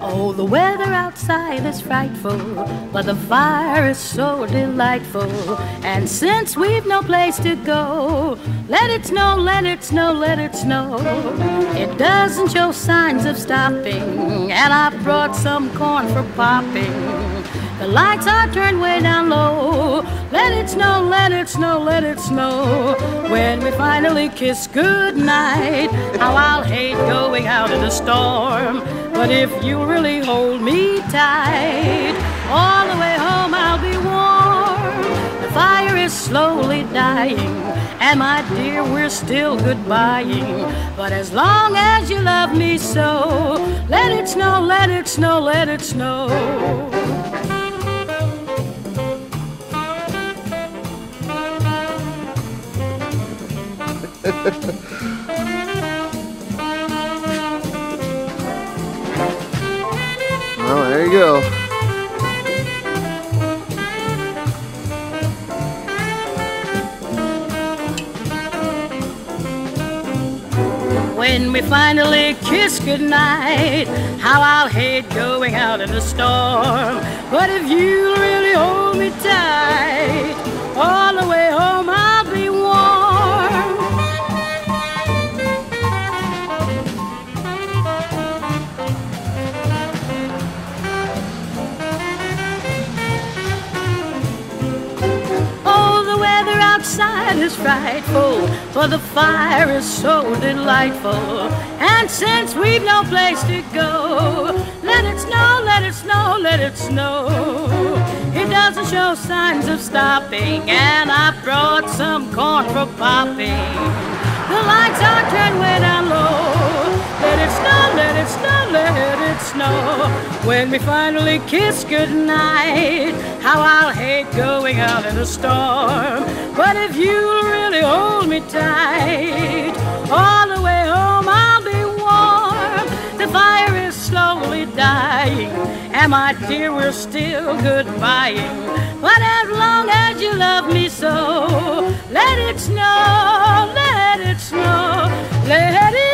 Oh, the weather outside is frightful, but the fire is so delightful. And since we've no place to go, let it snow, let it snow, let it snow. It doesn't show signs of stopping, and I brought some corn for popping. The lights are turned way down low. Let it snow, let it snow, let it snow. When we finally kiss goodnight, how I'll hate going out in the storm. But if you really hold me tight, all the way home I'll be warm. The fire is slowly dying, and my dear, we're still goodbying. But as long as you love me so, let it snow, let it snow, let it snow. Well, there you go. When we finally kiss goodnight, how I'll hate going out in the storm. But if you really hold me tight, all the way home I'll be warm. Is frightful, for the fire is so delightful. And since we've no place to go, let it snow, let it snow, let it snow. It doesn't show signs of stopping, and I brought some corn for popping. The lights are turned way down low. Let it snow, let it snow, let it snow. When we finally kiss goodnight, how I'll hate going out in the storm. But if you'll really hold me tight, all the way home I'll be warm. The fire is slowly dying, and my dear, we're still goodbying. But as long as you love me so, let it snow, let it snow, let it snow.